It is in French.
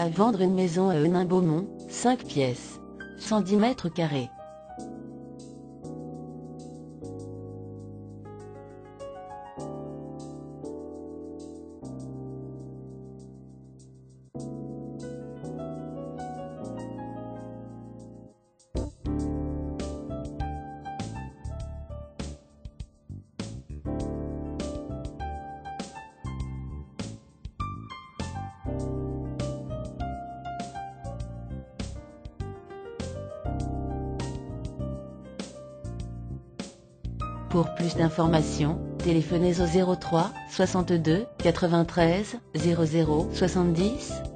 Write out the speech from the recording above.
à vendre une maison à Henin Beaumont, 5 pièces, 110 mètres carrés. Pour plus d'informations, téléphonez au 03 62 93 00 70.